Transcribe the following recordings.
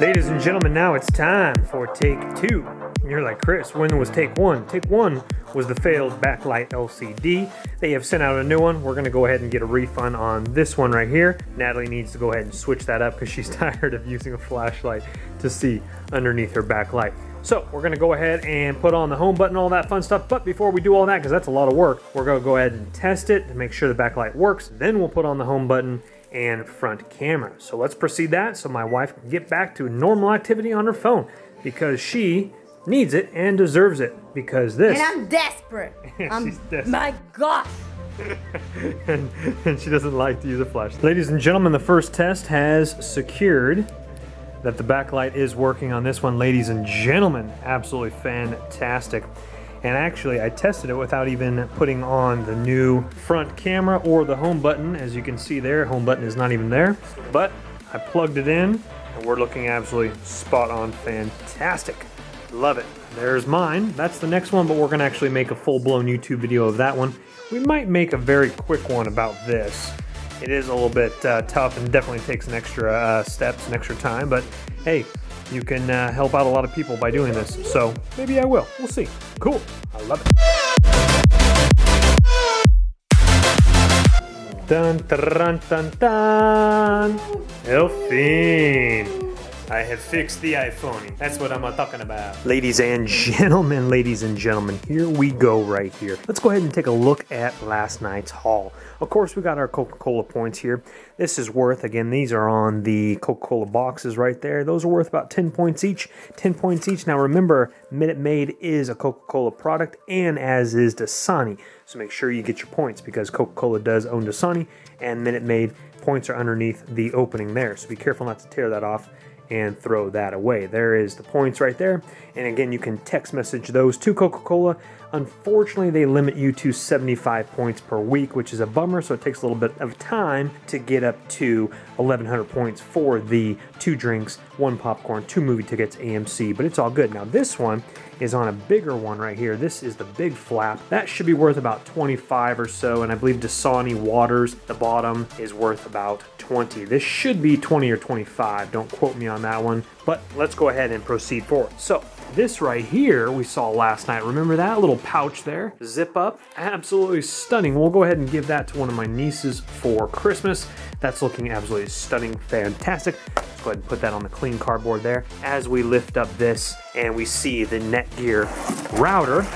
Ladies and gentlemen, now it's time for take two. And you're like, Chris, when was take one? Take one was the failed backlight LCD. They have sent out a new one. We're gonna go ahead and get a refund on this one right here. Natalie needs to go ahead and switch that up because she's tired of using a flashlight to see underneath her backlight. So we're gonna go ahead and put on the home button, all that fun stuff. But before we do all that, because that's a lot of work, we're gonna go ahead and test it to make sure the backlight works. Then we'll put on the home button and front camera. So let's proceed that so my wife can get back to normal activity on her phone because she needs it and deserves it because this. And I'm desperate. She's desperate. My gosh. and she doesn't like to use a flashlight. Ladies and gentlemen, the first test has secured that the backlight is working on this one. Ladies and gentlemen, absolutely fantastic. And actually, I tested it without even putting on the new front camera or the home button. As you can see there, home button is not even there. But I plugged it in, and we're looking absolutely spot on fantastic. Love it. There's mine. That's the next one, but we're going to actually make a full-blown YouTube video of that one. We might make a very quick one about this. It is a little bit tough and definitely takes an extra steps, an extra time, but hey, you can help out a lot of people by doing this. So maybe I will. We'll see. Cool. I love it. Dun, dun, dun, dun. Elfine. I have fixed the iPhone. That's what I'm talking about. Ladies and gentlemen, here we go right here. Let's go ahead and take a look at last night's haul. Of course, we got our Coca-Cola points here. This is worth, again, these are on the Coca-Cola boxes right there. Those are worth about 10 points each. 10 points each. Now remember, Minute Maid is a Coca-Cola product and as is Dasani. So make sure you get your points because Coca-Cola does own Dasani and Minute Maid points are underneath the opening there. So be careful not to tear that off and throw that away. There is the points right there. And again, you can text message those to Coca-Cola. Unfortunately, they limit you to 75 points per week, which is a bummer. So it takes a little bit of time to get up to 1,100 points for the 2 drinks, 1 popcorn, 2 movie tickets, AMC, but it's all good. Now this one is on a bigger one right here. This is the big flap. That should be worth about 25 or so. And I believe Dasani waters, the bottom is worth about 20. This should be 20 or 25. Don't quote me on that one, but let's go ahead and proceed forward. So this right here we saw last night. Remember that little pouch there? Zip up, absolutely stunning. We'll go ahead and give that to one of my nieces for Christmas. That's looking absolutely stunning, fantastic. Let's go ahead and put that on the clean cardboard there. As we lift up this and we see the Netgear router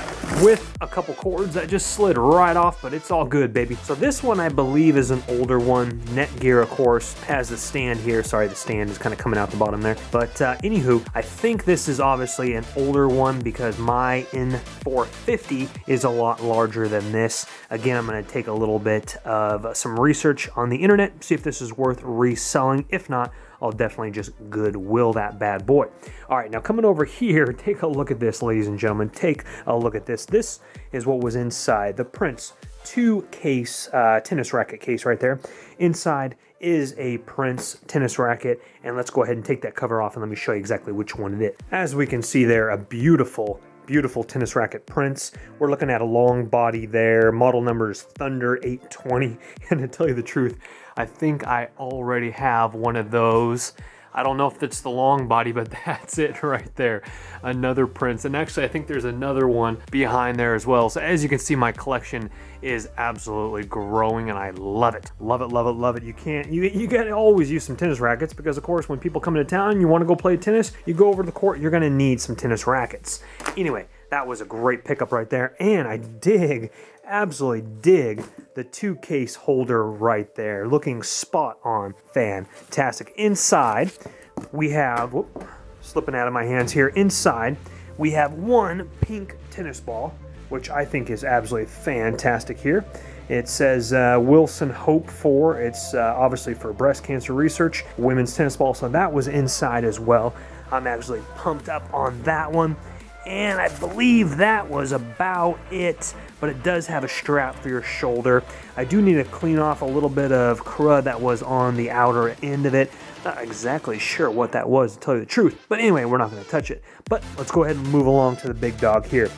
with a couple cords that just slid right off, but it's all good, baby. So this one I believe is an older one. Netgear, of course, has the stand here. Sorry, the stand is kind of coming out the bottom there. But anywho, I think this is obviously an older one because my N450 is a lot larger than this. Again, I'm gonna take a little bit of some research on the internet, see if this is worth reselling. If not, I'll definitely just goodwill that bad boy. All right, now coming over here, take a look at this, ladies and gentlemen. Take a look at this. This is what was inside the Prince 2-case tennis racket case right there. Inside is a Prince tennis racket, and let's go ahead and take that cover off and let me show you exactly which one it is. As we can see there, a beautiful, beautiful tennis racket Prince. We're looking at a long body there. Model number is Thunder 820. And to tell you the truth, I think I already have one of those. I don't know if it's the long body, but that's it right there. Another Prince. And actually, I think there's another one behind there as well. So as you can see, my collection is absolutely growing and I love it. Love it, love it, love it. You gotta always use some tennis rackets because of course, when people come into town, you wanna go play tennis, you go over to the court, you're gonna need some tennis rackets. Anyway, that was a great pickup right there. And I dig, absolutely dig the 2-case holder right there. Looking spot on, fantastic. Inside, we have, whoop, slipping out of my hands here. Inside, we have one pink tennis ball, which I think is absolutely fantastic here. It says Wilson Hope for, it's obviously for breast cancer research, women's tennis ball, so that was inside as well. I'm absolutely pumped up on that one. And I believe that was about it, but it does have a strap for your shoulder. I do need to clean off a little bit of crud that was on the outer end of it. Not exactly sure what that was to tell you the truth, but anyway, we're not gonna touch it. But let's go ahead and move along to the big dog here.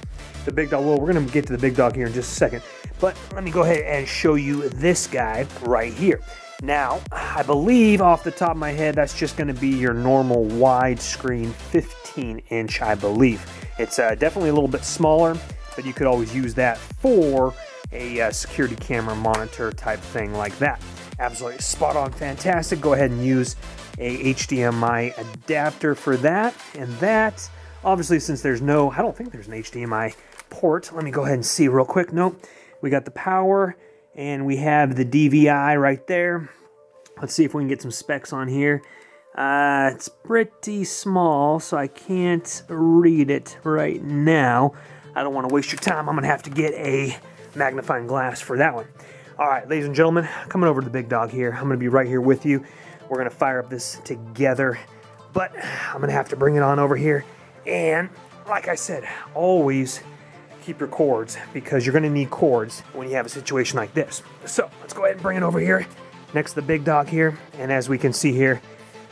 The big dog, well, we're gonna get to the big dog here in just a second, but let me go ahead and show you this guy right here. Now, I believe off the top of my head, that's just going to be your normal widescreen 15-inch, I believe. It's definitely a little bit smaller, but you could always use that for a security camera monitor type thing like that. Absolutely spot on, fantastic. Go ahead and use a HDMI adapter for that. And that, obviously, since there's no, I don't think there's an HDMI port. Let me go ahead and see real quick. Nope, we got the power and we have the DVI right there. Let's see if we can get some specs on here. It's pretty small, so I can't read it right now. I don't want to waste your time. I'm gonna have to get a magnifying glass for that one. All right, ladies and gentlemen, coming over to the big dog here. I'm gonna be right here with you. We're gonna fire up this together, but I'm gonna have to bring it on over here. And like I said, always keep your cords, because you're gonna need cords when you have a situation like this. So let's go ahead and bring it over here next to the big dog here. And as we can see here,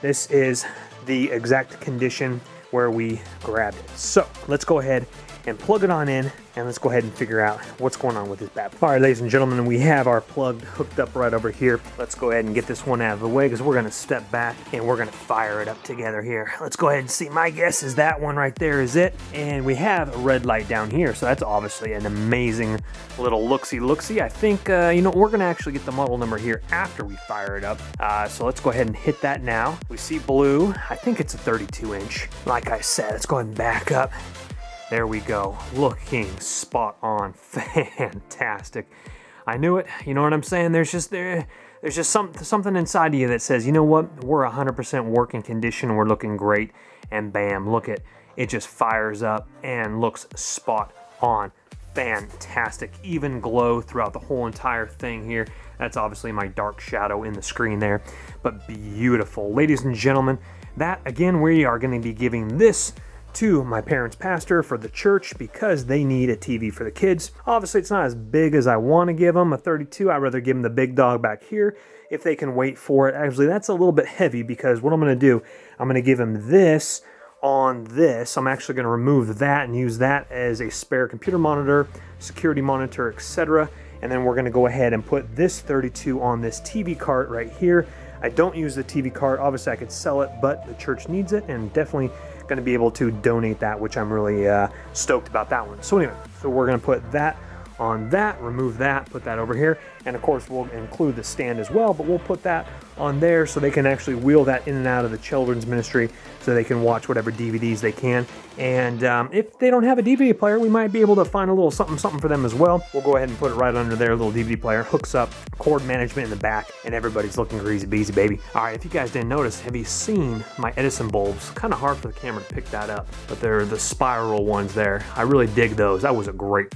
this is the exact condition where we grabbed it. So let's go ahead and plug it on in, and let's go ahead and figure out what's going on with this bad boy. All right, ladies and gentlemen, we have our plug hooked up right over here. Let's go ahead and get this one out of the way, because we're gonna step back and we're gonna fire it up together here. Let's go ahead and see. My guess is that one right there is it. And we have a red light down here, so that's obviously an amazing little looksy. I think, you know, we're gonna actually get the model number here after we fire it up. So let's go ahead and hit that now. We see blue, I think it's a 32 inch. Like I said, let's go ahead and back up. There we go, looking spot on, fantastic. I knew it, you know what I'm saying? There's just something inside of you that says, you know what, we're 100% working condition, we're looking great, and bam, look at, it just fires up and looks spot on, fantastic. Even glow throughout the whole entire thing here. That's obviously my dark shadow in the screen there, but beautiful. Ladies and gentlemen, that again, we are gonna be giving this to my parents' pastor for the church, because they need a TV for the kids. Obviously, it's not as big as I want to give them, a 32. I'd rather give them the big dog back here if they can wait for it. Actually, that's a little bit heavy, because what I'm going to do, I'm going to give them this on this. I'm actually going to remove that and use that as a spare computer monitor, security monitor, etc. And then we're going to go ahead and put this 32 on this TV cart right here. I don't use the TV cart. Obviously, I could sell it, but the church needs it, and definitely going to be able to donate that, which I'm really stoked about that one. So anyway, so we're going to put that on that, remove that, put that over here, and of course we'll include the stand as well, but we'll put that on there so they can actually wheel that in and out of the children's ministry, so they can watch whatever DVDs they can. And if they don't have a DVD player, we might be able to find a little something for them as well. We'll go ahead and put it right under there. Little DVD player hooks up, cord management in the back, and everybody's looking greasy beasy, baby. All right, if you guys didn't notice, have you seen my Edison bulbs? Kind of hard for the camera to pick that up, but they're the spiral ones there. I really dig those. That was a great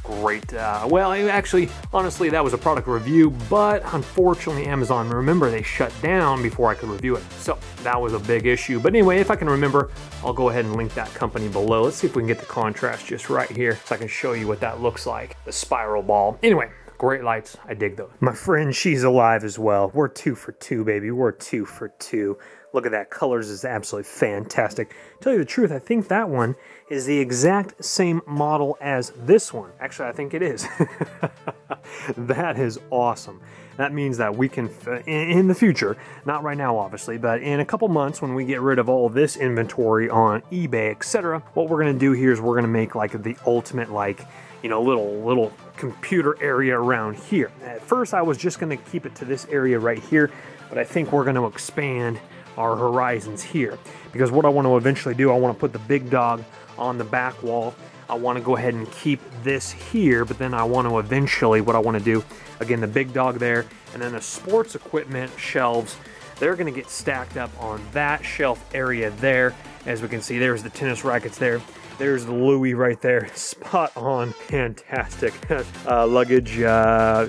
well, actually, honestly, that was a product review, but unfortunately Amazon, remember, they shut down before I could review it, so that was a big issue. But anyway, if I can remember, I'll go ahead and link that company below. Let's see if we can get the contrast just right here so I can show you what that looks like, the spiral ball. Anyway, great lights, I dig those. My friend, she's alive as well. We're 2 for 2, baby. We're 2 for 2. Look at that, colors is absolutely fantastic. Tell you the truth, I think that one is the exact same model as this one. Actually, I think it is. That is awesome. That means that we can, in the future, not right now obviously, but in a couple months when we get rid of all this inventory on eBay, etc., what we're gonna do here is we're gonna make like the ultimate, like, you know, little computer area around here. At first I was just gonna keep it to this area right here, but I think we're gonna expand our horizons here, because what I want to eventually do, I want to put the big dog on the back wall. I want to go ahead and keep this here, but then I want to eventually, what I want to do, again, the big dog there, and then the sports equipment shelves, they're going to get stacked up on that shelf area there. As we can see, there's the tennis rackets there. There's the Louis right there, spot on, fantastic. Luggage,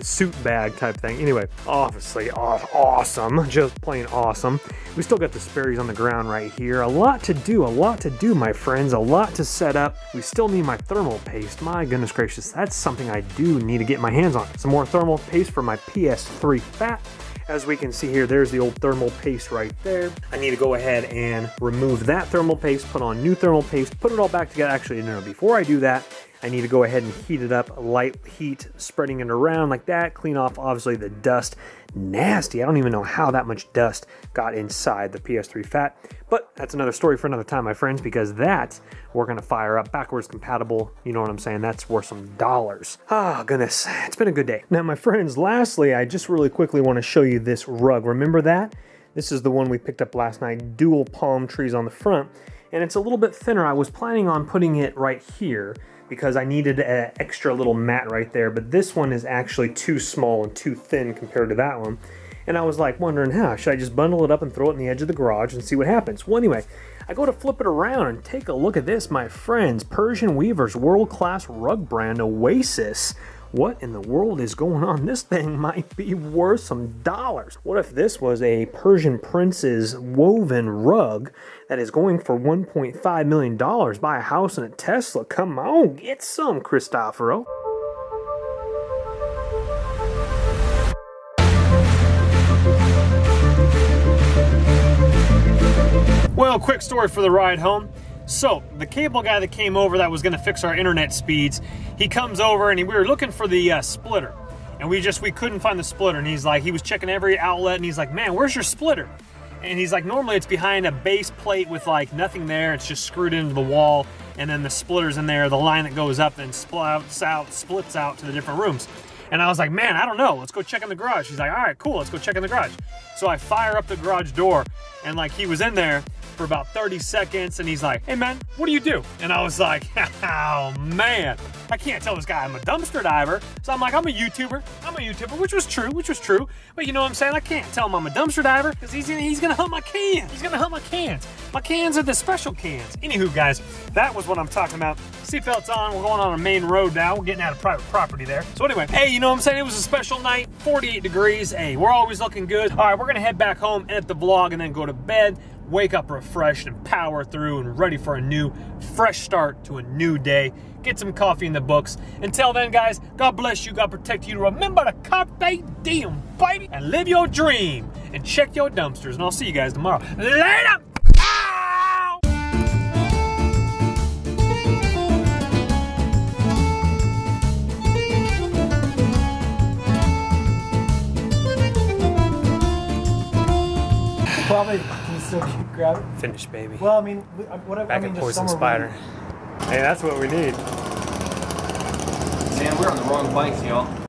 suit bag type thing. Anyway, obviously awesome, just plain awesome. We still got the Sperry's on the ground right here. A lot to do, my friends, a lot to set up. We still need my thermal paste, my goodness gracious. That's something I do need to get my hands on. Some more thermal paste for my PS3 fat. As we can see here, there's the old thermal paste right there. I need to go ahead and remove that thermal paste, put on new thermal paste, put it all back together. Actually, no, before I do that, I need to go ahead and heat it up, light heat, spreading it around like that, clean off obviously the dust. Nasty, I don't even know how that much dust got inside the PS3 fat, but that's another story for another time, my friends, because that we're gonna fire up backwards compatible, you know what I'm saying, that's worth some dollars. Oh goodness, it's been a good day. Now my friends, lastly, I just really quickly wanna show you this rug, remember that? This is the one we picked up last night, dual palm trees on the front, and it's a little bit thinner. I was planning on putting it right here because I needed an extra little mat right there, but this one is actually too small and too thin compared to that one. And I was like wondering, how should I just bundle it up and throw it in the edge of the garage and see what happens? Well, anyway, I go to flip it around and take a look at this, my friends. Persian Weaver's world-class rug brand Oasis. What in the world is going on? This thing might be worth some dollars. What if this was a Persian prince's woven rug that is going for $1.5 million? Buy a house and a Tesla. Come on, get some, Cristoforo. Well, quick story for the ride home. So the cable guy that came over that was gonna fix our internet speeds, he comes over and we were looking for the splitter, and we couldn't find the splitter. And he's like, he was checking every outlet and he's like, man, where's your splitter? And he's like, normally it's behind a base plate with like nothing there. It's just screwed into the wall. And then the splitter's in there, the line that goes up and splits out to the different rooms. And I was like, man, I don't know. Let's go check in the garage. He's like, all right, cool. Let's go check in the garage. So I fire up the garage door and like he was in there for about 30 seconds and he's like, hey man, what do you do? And I was like, oh man, I can't tell this guy I'm a dumpster diver. So I'm like, I'm a YouTuber, which was true. But you know what I'm saying? I can't tell him I'm a dumpster diver because he's gonna hunt my cans. He's gonna hunt my cans. My cans are the special cans. Anywho guys, that was what I'm talking about. Seatbelts on, we're going on a main road now. We're getting out of private property there. So anyway, hey, you know what I'm saying? It was a special night, 48 degrees. Hey, we're always looking good. All right, we're gonna head back home, edit the vlog and then go to bed. Wake up refreshed and power through and ready for a new, fresh start to a new day. Get some coffee in the books. Until then, guys, God bless you, God protect you. Remember to carpe diem, baby, and live your dream and check your dumpsters. And I'll see you guys tomorrow. Later! Probably. So keep grabbing. Finish, baby. Well, I mean, the Poison Spider. Hey, that's what we need. Man, we're on the wrong bikes, y'all.